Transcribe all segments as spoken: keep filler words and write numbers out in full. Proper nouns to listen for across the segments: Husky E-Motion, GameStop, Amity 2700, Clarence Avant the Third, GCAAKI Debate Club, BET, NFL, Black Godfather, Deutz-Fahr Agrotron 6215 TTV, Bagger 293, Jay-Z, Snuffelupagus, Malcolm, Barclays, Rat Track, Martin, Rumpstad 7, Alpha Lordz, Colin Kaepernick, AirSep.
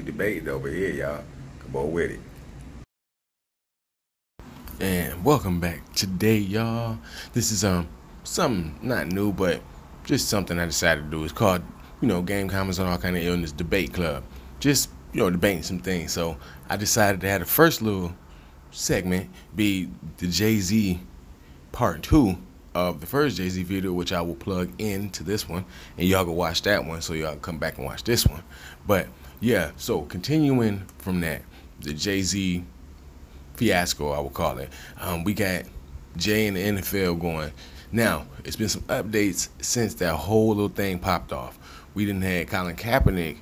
we debated over here, y'all. Come on with it. And welcome back today, y'all. This is um something not new, but just something I decided to do. It's called, you know, Game Comments on All Kind of Illness Debate Club. Just, you know, debating some things. So I decided to have the first little segment be the Jay-Z part two of the first Jay-Z video, which I will plug into this one, and y'all go watch that one, so y'all come back and watch this one. But yeah, so continuing from that, the Jay-Z fiasco, I will call it. Um, we got Jay and the N F L going. Now, it's been some updates since that whole little thing popped off. We didn't have Colin Kaepernick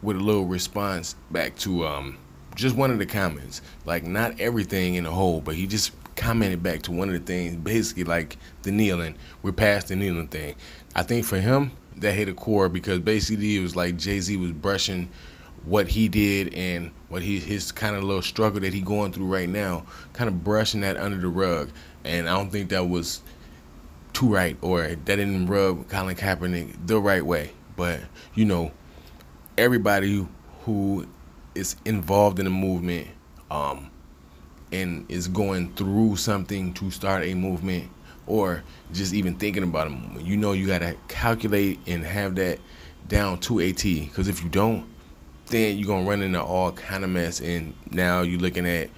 with a little response back to um, just one of the comments. Like, not everything in the whole, but he just commented back to one of the things, basically like the kneeling. We're past the kneeling thing. I think for him, that hit a chord, because basically it was like Jay-Z was brushing what he did and what he, his kind of little struggle that he going through right now, kind of brushing that under the rug. And I don't think that was too right, or that didn't rub Colin Kaepernick the right way. But, you know, everybody who is involved in the movement, um, and is going through something to start a movement, or just even thinking about a movement, you know, you gotta calculate and have that down to a T, because if you don't, then you're gonna run into all kind of mess, and now you're looking at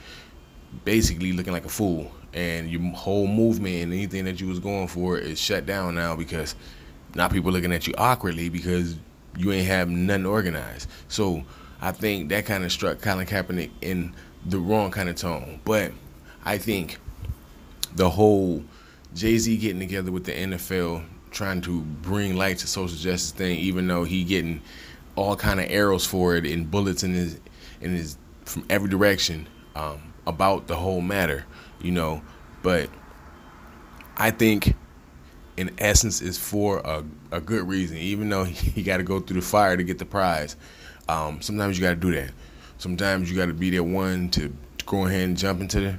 basically looking like a fool, and your whole movement and anything that you was going for is shut down now, because now people looking at you awkwardly because you ain't have nothing organized. So I think that kind of struck Colin Kaepernick in the wrong kind of tone. But I think the whole Jay-Z getting together with the N F L, trying to bring light to social justice thing, even though he getting all kind of arrows for it and bullets in his in his from every direction um, about the whole matter, you know. But I think in essence is for a, a good reason, even though he got to go through the fire to get the prize. Um, sometimes you got to do that. Sometimes you got to be that one to go ahead and jump into the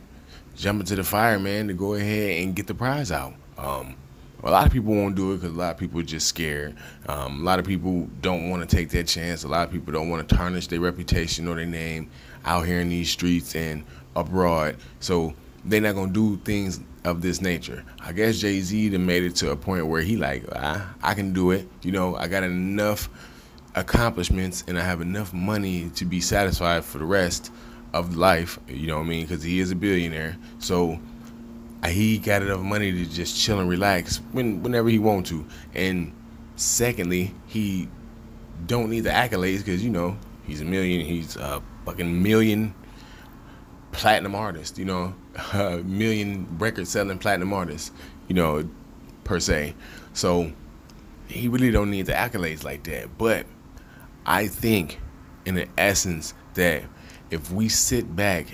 jump into the fire, man, to go ahead and get the prize out. Um, a lot of people won't do it because a lot of people are just scared. Um, a lot of people don't want to take that chance. A lot of people don't want to tarnish their reputation or their name out here in these streets and abroad. So they're not going to do things of this nature. I guess Jay-Z done made it to a point where he like, I, I can do it. You know, I got enough accomplishments and I have enough money to be satisfied for the rest of life, you know what I mean, because he is a billionaire, so he got enough money to just chill and relax when whenever he want to. And secondly, he don't need the accolades, because, you know, he's a million he's a fucking million platinum artist, you know, a million record selling platinum artist, you know, per se. So he really don't need the accolades like that. But I think in the essence that if we sit back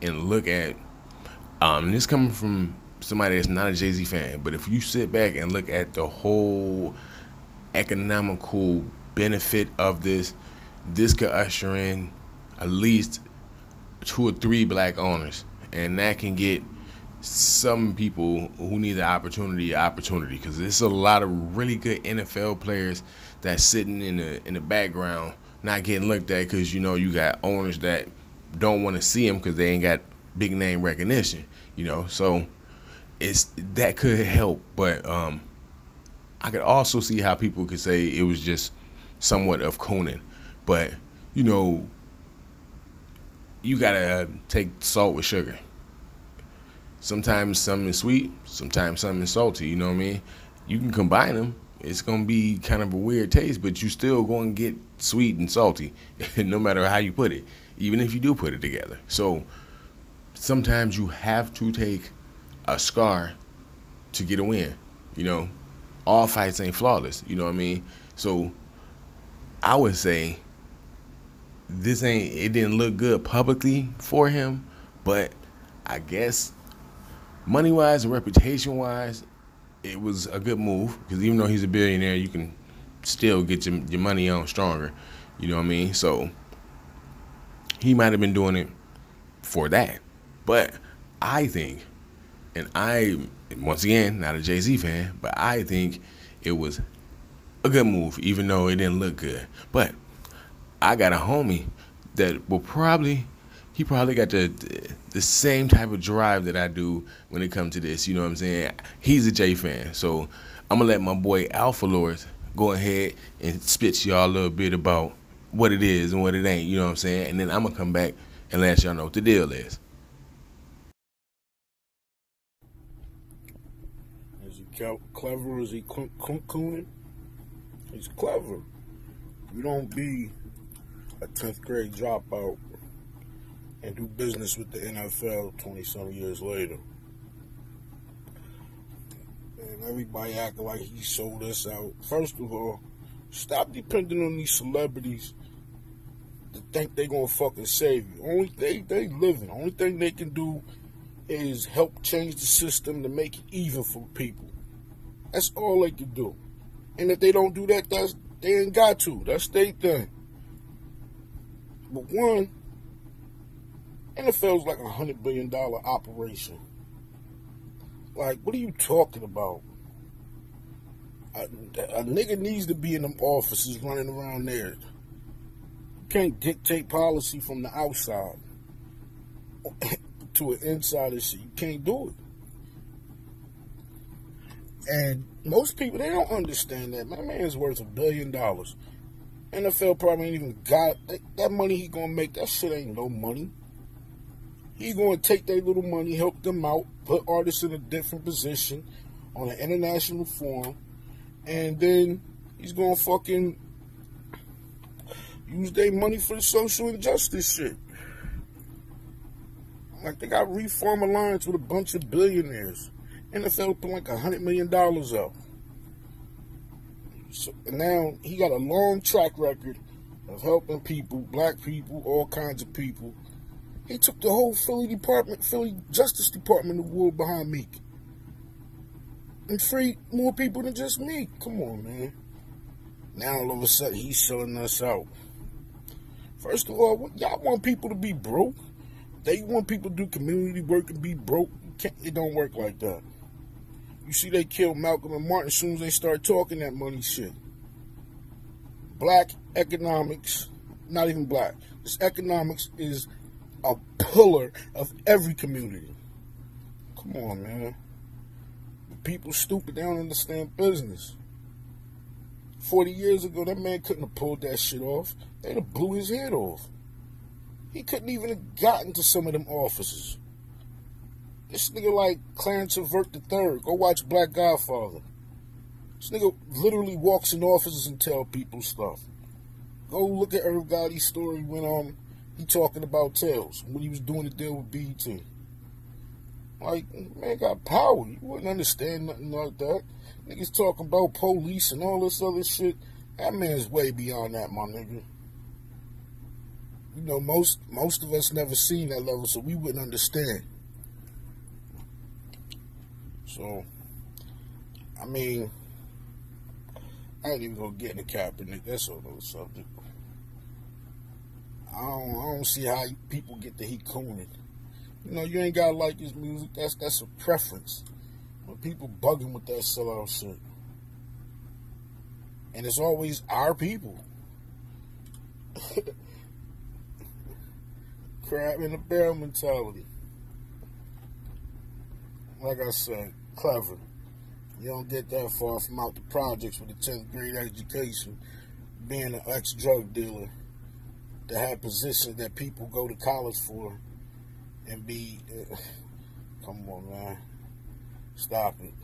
and look at, um, and this coming from somebody that's not a Jay-Z fan, but if you sit back and look at the whole economical benefit of this, this could usher in at least two or three black owners, and that can get some people who need the opportunity opportunity because there's a lot of really good N F L players that's sitting in the in the background not getting looked at, because, you know, you got owners that don't want to see them because they ain't got big name recognition, you know. So it's that could help. But um I could also see how people could say it was just somewhat of cooning, but, you know, you gotta take salt with sugar. Sometimes something is sweet, sometimes something is salty, you know what I mean? You can combine them. It's going to be kind of a weird taste, but you still going to get sweet and salty, no matter how you put it, even if you do put it together. So sometimes you have to take a scar to get a win, you know? All fights ain't flawless, you know what I mean? So I would say this ain't, it didn't look good publicly for him, but I guess money-wise and reputation-wise, it was a good move, because even though he's a billionaire, you can still get your, your money on stronger, you know what I mean? So he might have been doing it for that. But I think, and I, once again, not a Jay-Z fan, but I think it was a good move, even though it didn't look good. But I got a homie that will probably, he probably got the the same type of drive that I do when it comes to this. You know what I'm saying? He's a Jay fan, so I'm gonna let my boy Alpha Lordz go ahead and spit y'all a little bit about what it is and what it ain't. You know what I'm saying? And then I'm gonna come back and let y'all know what the deal is. Is he clever? Is he cooning? He's clever. You don't be a tenth grade dropout and do business with the N F L twenty-some years later. And everybody acting like he sold us out. First of all, stop depending on these celebrities to think they gonna fucking save you. Only thing they living, only thing they can do is help change the system to make it even for people. That's all they can do. And if they don't do that, that's, they ain't got to. That's their thing. But one, N F L's like a one hundred billion dollar operation. Like, what are you talking about? A, a nigga needs to be in them offices running around there. You can't dictate policy from the outside to an insider shit. You can't do it. And most people, they don't understand that. My man's worth a billion dollars. N F L probably ain't even got it. That money he gonna make, that shit ain't no money. He gonna take their little money, help them out, put artists in a different position on an international forum, and then he's gonna fucking use their money for the social injustice shit. Like, they got reform alliance with a bunch of billionaires. N F L put like a hundred million dollars up. So now he got a long track record of helping people, black people, all kinds of people. He took the whole Philly Department, Philly Justice Department award behind Meek. And freed more people than just Meek. Come on, man. Now all of a sudden he's selling us out. First of all, y'all want people to be broke? They want people to do community work and be broke. You can't, it don't work like that. You see, they killed Malcolm and Martin as soon as they start talking that money shit. Black economics, not even black. This economics is a pillar of every community. Come on, man. The people stupid. They don't understand business. Forty years ago, that man couldn't have pulled that shit off. They'd have blew his head off. He couldn't even have gotten to some of them offices. This nigga like Clarence Avant the Third. Go watch Black Godfather. This nigga literally walks in offices and tell people stuff. Go look at Irv Gotti's story when um. he talking about Tails when he was doing the deal with B E T. Like, man got power. You wouldn't understand nothing like that. Niggas talking about police and all this other shit. That man's way beyond that, my nigga. You know, most most of us never seen that level, so we wouldn't understand. So, I mean, I ain't even gonna get into Kaepernick. That's another subject. I don't, I don't see how people get to he cooning. You know, you ain't gotta like his music. That's that's a preference. But people bugging with that sellout shit, and it's always our people. Crab in a barrel mentality. Like I said, clever. You don't get that far from out the projects with a tenth grade education, being an ex drug dealer, to have positions that people go to college for and be, uh, come on, man, stop it.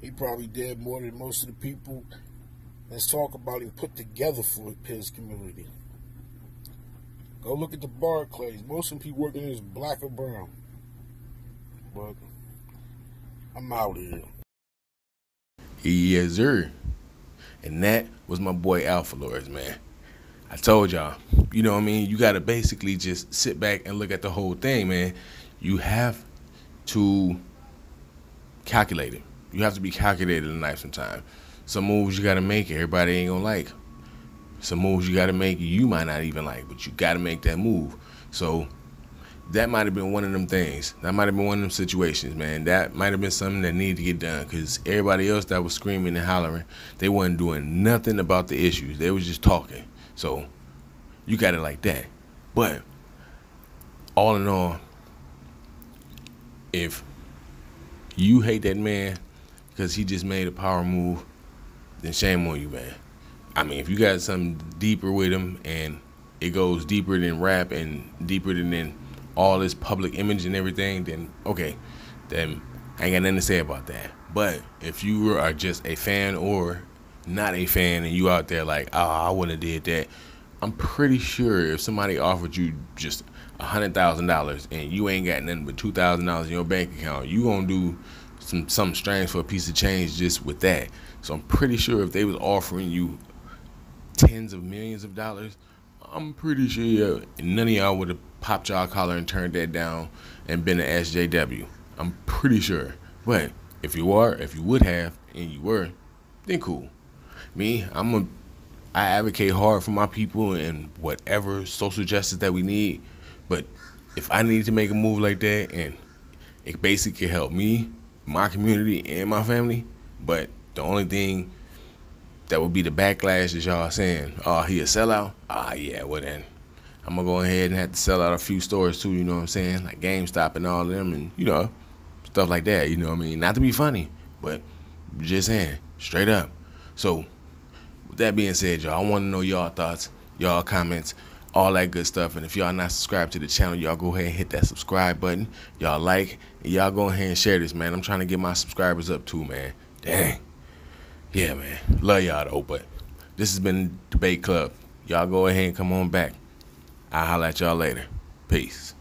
He probably did more than most of the people that's talk about him put together for his community. Go look at the Barclays. Most of the people working is black or brown. But I'm out of here. Yes, sir. And that was my boy Alpha Lordz, man. I told y'all, you know what I mean? You got to basically just sit back and look at the whole thing, man. You have to calculate it. You have to be calculated in life sometimes. Some moves you got to make, everybody ain't going to like. Some moves you got to make, you might not even like, but you got to make that move. So that might have been one of them things. That might have been one of them situations, man. That might have been something that needed to get done, because everybody else that was screaming and hollering, they wasn't doing nothing about the issues. They was just talking. So You got it like that. But all in all, if you hate that man because he just made a power move, then shame on you, man. I mean, if you got something deeper with him and it goes deeper than rap and deeper than, than all this public image and everything, then okay, then I ain't got nothing to say about that. But if you are just a fan or not a fan and you out there like, oh, I wouldn't have did that, I'm pretty sure if somebody offered you just a hundred thousand dollars and you ain't got nothing but two thousand dollars in your bank account, you gonna do some something strange for a piece of change just with that. So I'm pretty sure if they was offering you tens of millions of dollars, I'm pretty sure none of y'all would have popped y'all collar and turned that down and been an S J W. I'm pretty sure. But if you are, if you would have and you were, then cool. Me, I'm a I advocate hard for my people and whatever social justice that we need. But if I need to make a move like that and it basically can help me, my community, and my family, but the only thing that would be the backlash is y'all saying, oh, he a sellout? Ah, yeah, well then, I'm going to go ahead and have to sell out a few stores too, you know what I'm saying? Like GameStop and all of them and, you know, stuff like that, you know what I mean? Not to be funny, but just saying, straight up. So with that being said, y'all, I want to know y'all thoughts, y'all comments, all that good stuff. And if y'all not subscribed to the channel, y'all go ahead and hit that subscribe button. Y'all like, and y'all go ahead and share this, man. I'm trying to get my subscribers up too, man. Dang. Yeah, man. Love y'all though, but this has been Debate Club. Y'all go ahead and come on back. I'll holler at y'all later. Peace.